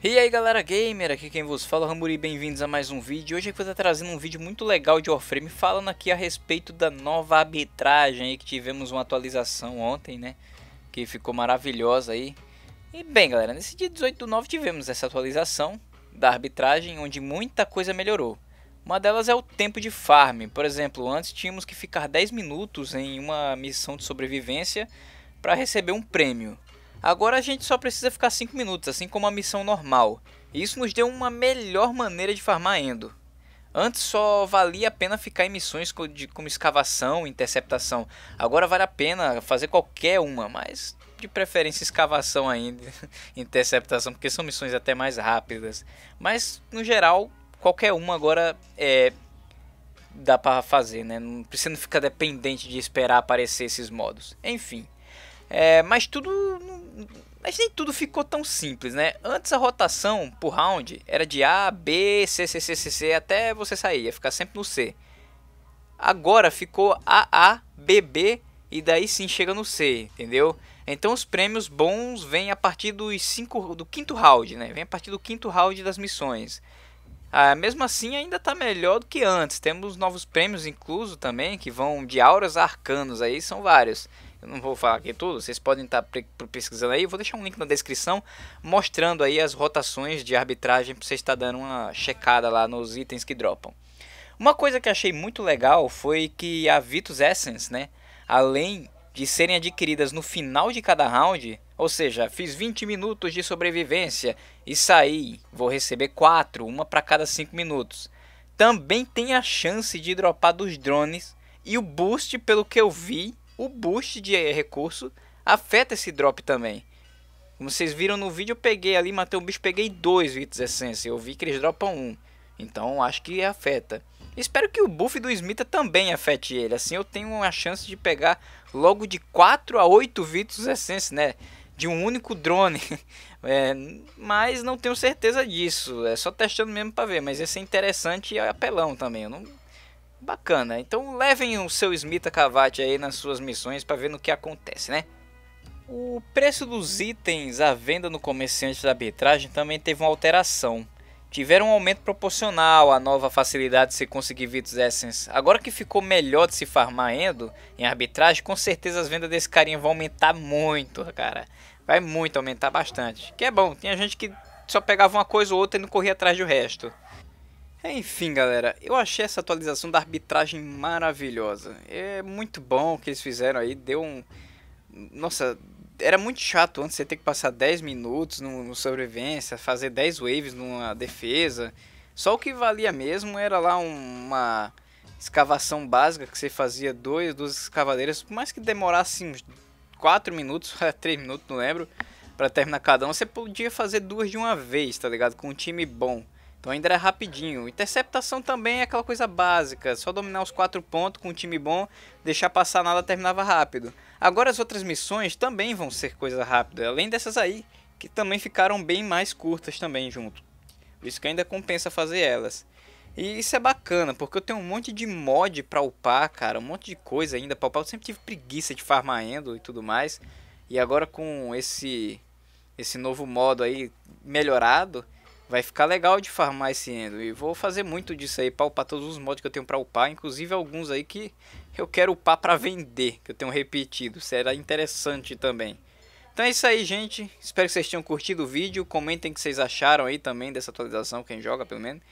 E aí galera gamer, aqui quem vos fala é o Ramburi, bem-vindos a mais um vídeo. Hoje eu vou estar trazendo um vídeo muito legal de Warframe, falando aqui a respeito da nova arbitragem aí, que tivemos uma atualização ontem, né, que ficou maravilhosa aí. E bem galera, nesse dia 18/9 tivemos essa atualização da arbitragem, onde muita coisa melhorou. Uma delas é o tempo de farm. Por exemplo, antes tínhamos que ficar 10 minutos em uma missão de sobrevivência para receber um prêmio. Agora a gente só precisa ficar 5 minutos, assim como a missão normal. E isso nos deu uma melhor maneira de farmar Endo. Antes só valia a pena ficar em missões como escavação e interceptação. Agora vale a pena fazer qualquer uma, mas de preferência escavação ainda, interceptação, porque são missões até mais rápidas. Mas no geral, qualquer uma agora dá pra fazer, né? Não precisa ficar dependente de esperar aparecer esses modos. Enfim. Mas nem tudo ficou tão simples, né? Antes a rotação por round era de A, B, C, C, C, C, C, até você sair, ia ficar sempre no C. Agora ficou A, A, B, B e daí sim chega no C, entendeu? Então os prêmios bons vêm a partir do quinto round, né? Vem a partir do quinto round das missões. Ah, mesmo assim ainda tá melhor do que antes. Temos novos prêmios incluso também, que vão de auras a arcanos, aí são vários. Eu não vou falar aqui tudo, vocês podem estar pesquisando aí. Eu vou deixar um link na descrição mostrando aí as rotações de arbitragem para vocês estar dando uma checada lá nos itens que dropam. Uma coisa que achei muito legal foi que a Vitus Essence, né, além de serem adquiridas no final de cada round, ou seja, fiz 20 minutos de sobrevivência e saí, vou receber 4, uma para cada 5 minutos. Também tem a chance de dropar dos drones e o boost, pelo que eu vi. O boost de recurso afeta esse drop também. Como vocês viram no vídeo, eu peguei ali, matei um bicho, peguei 2 Vitus Essence. Eu vi que eles dropam 1. Então acho que afeta. Espero que o buff do Smeeta também afete ele. Assim eu tenho uma chance de pegar logo de 4 a 8 Vitus Essence, né? De um único drone. Mas não tenho certeza disso. É só testando mesmo para ver. Mas esse é interessante e é apelão também. Eu não... Bacana, então levem o seu Smeeta Kavati aí nas suas missões para ver no que acontece, né? O preço dos itens à venda no comerciante da arbitragem também teve uma alteração. Tiveram um aumento proporcional à nova facilidade de se conseguir Vitus Essence. Agora que ficou melhor de se farmar Endo em arbitragem, com certeza as vendas desse carinha vão aumentar muito, cara. Vai muito, aumentar bastante. Que é bom, tinha gente que só pegava uma coisa ou outra e não corria atrás do resto. Enfim galera, eu achei essa atualização da arbitragem maravilhosa. É muito bom o que eles fizeram aí, deu um... Nossa, era muito chato antes você ter que passar 10 minutos no sobrevivência, fazer 10 waves numa defesa. Só o que valia mesmo era lá uma escavação básica que você fazia duas escavadeiras. Por mais que demorasse uns 4 minutos, 3 minutos, não lembro, pra terminar cada um, você podia fazer duas de uma vez, tá ligado? Com um time bom. Então ainda era rapidinho. Interceptação também é aquela coisa básica. Só dominar os 4 pontos com um time bom. Deixar passar nada, terminava rápido. Agora as outras missões também vão ser coisa rápida. Além dessas aí, que também ficaram bem mais curtas também junto. Por isso que ainda compensa fazer elas. E isso é bacana, porque eu tenho um monte de mod pra upar, cara. Um monte de coisa ainda pra upar. Eu sempre tive preguiça de farmar Endo e tudo mais. E agora com esse novo modo aí melhorado... Vai ficar legal de farmar esse Endo. E vou fazer muito disso aí para upar todos os mods que eu tenho para upar. Inclusive alguns aí que eu quero upar para vender. Que eu tenho repetido. Será interessante também. Então é isso aí, gente. Espero que vocês tenham curtido o vídeo. Comentem o que vocês acharam aí também dessa atualização. Quem joga, pelo menos.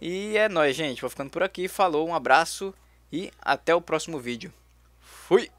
E é nóis, gente. Vou ficando por aqui. Falou, um abraço. E até o próximo vídeo. Fui!